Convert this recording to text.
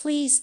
Please